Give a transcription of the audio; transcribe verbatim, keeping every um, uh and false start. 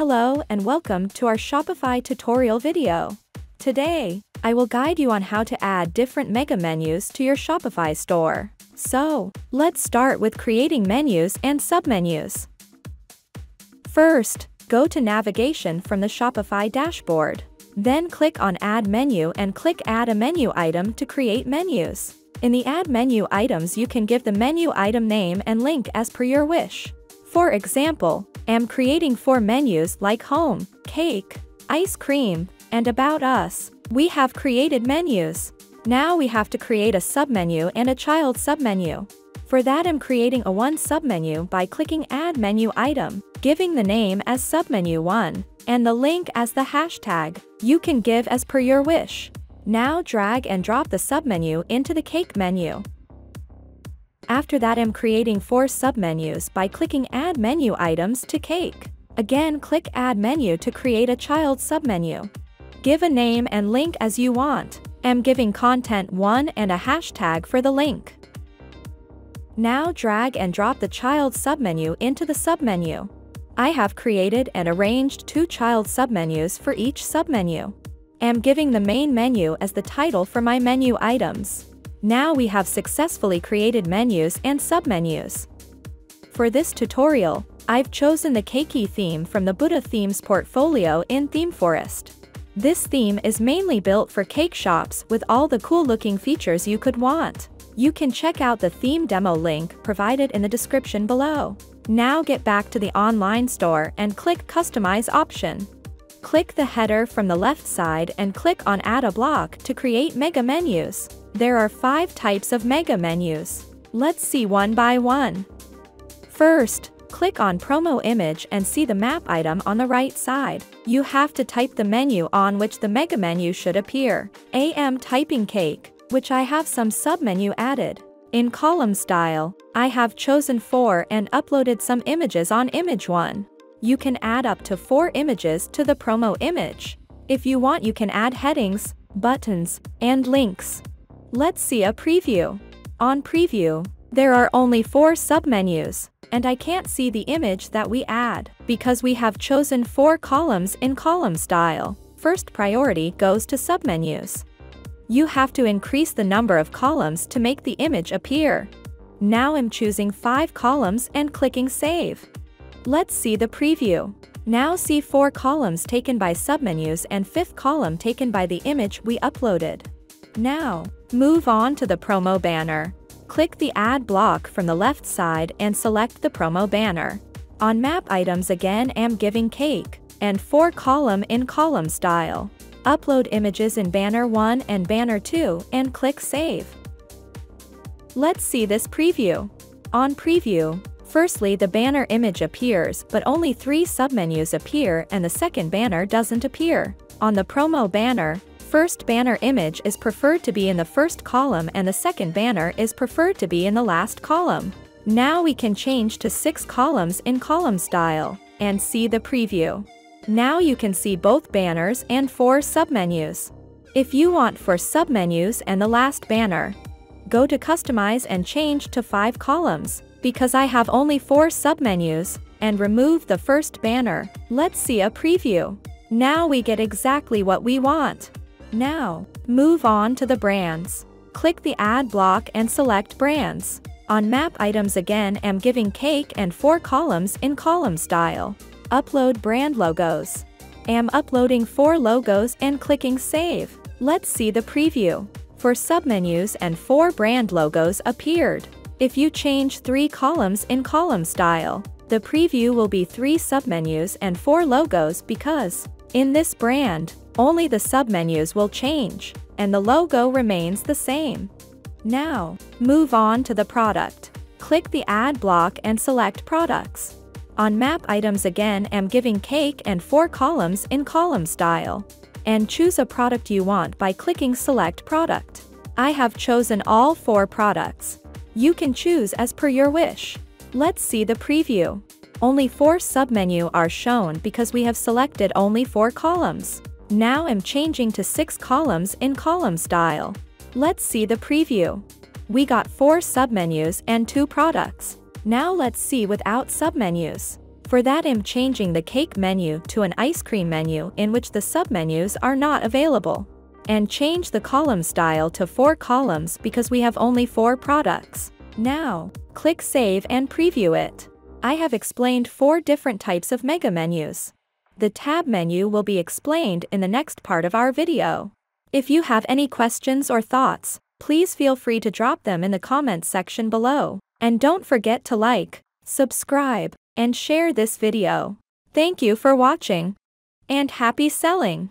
Hello and welcome to our Shopify tutorial video. Today, I will guide you on how to add different mega menus to your Shopify store. So, let's start with creating menus and submenus. First, go to navigation from the Shopify dashboard. Then click on Add Menu and click Add a Menu Item to create menus. In the Add Menu Items, you can give the menu item name and link as per your wish. For example, I'm creating four menus like Home, Cake, Ice Cream, and About Us. We have created menus. Now we have to create a submenu and a child submenu. For that, I'm creating a one submenu by clicking Add Menu Item, giving the name as submenu one, and the link as the hashtag. You can give as per your wish. Now drag and drop the submenu into the Cake menu. After that, I'm creating four submenus by clicking Add Menu Items to Cake. Again, click Add Menu to create a child submenu. Give a name and link as you want. I'm giving content one and a hashtag for the link. Now drag and drop the child submenu into the submenu. I have created and arranged two child submenus for each submenu. I'm giving the main menu as the title for my menu items. Now we have successfully created menus and submenus. For this tutorial, I've chosen the Cakey theme from the Buddha themes portfolio in ThemeForest. This theme is mainly built for cake shops with all the cool-looking features you could want. You can check out the theme demo link provided in the description below. Now get back to the online store and click Customize option. Click the header from the left side and click on Add a Block to create mega menus. There are five types of mega menus. Let's see one by one. First, click on Promo Image and see the map item on the right side. You have to type the menu on which the mega menu should appear. I am typing Cake, which I have some submenu added. In Column Style, I have chosen four and uploaded some images on image one. You can add up to four images to the promo image. If you want, you can add headings, buttons, and links. Let's see a preview. On preview, there are only four submenus, and I can't see the image that we add, because we have chosen four columns in column style. First priority goes to submenus. You have to increase the number of columns to make the image appear. Now I'm choosing five columns and clicking Save. Let's see the preview. Now see four columns taken by submenus and fifth column taken by the image we uploaded. Now, move on to the promo banner. Click the Add block from the left side and select the promo banner. On map items, again I'm giving Cake, and four column in column style. Upload images in banner one and banner two and click Save. Let's see this preview. On preview, firstly the banner image appears but only three submenus appear and the second banner doesn't appear. On the promo banner, first banner image is preferred to be in the first column and the second banner is preferred to be in the last column. Now we can change to six columns in column style and see the preview. Now you can see both banners and four submenus. If you want four submenus and the last banner, go to Customize and change to five columns, because I have only four submenus, and remove the first banner. Let's see a preview. Now we get exactly what we want. Now, move on to the brands. Click the Add block and select Brands. On map items, again I'm giving Cake and four columns in column style. Upload brand logos. I'm uploading four logos and clicking Save. Let's see the preview. Four submenus and four brand logos appeared. If you change three columns in column style, the preview will be three submenus and four logos, because in this brand, only the submenus will change, and the logo remains the same. Now, move on to the product. Click the Add block and select Products. On map items, again I'm giving Cake and four columns in column style. And choose a product you want by clicking Select Product. I have chosen all four products. You can choose as per your wish. Let's see the preview. Only four submenus are shown because we have selected only four columns. Now I'm changing to six columns in column style. Let's see the preview. We got four submenus and two products. Now let's see without submenus. For that I'm changing the cake menu to an ice cream menu in which the submenus are not available. And change the column style to four columns because we have only four products. Now, click Save and preview it. I have explained four different types of mega menus. The tab menu will be explained in the next part of our video. If you have any questions or thoughts, please feel free to drop them in the comments section below. And don't forget to like, subscribe, and share this video. Thank you for watching, and happy selling!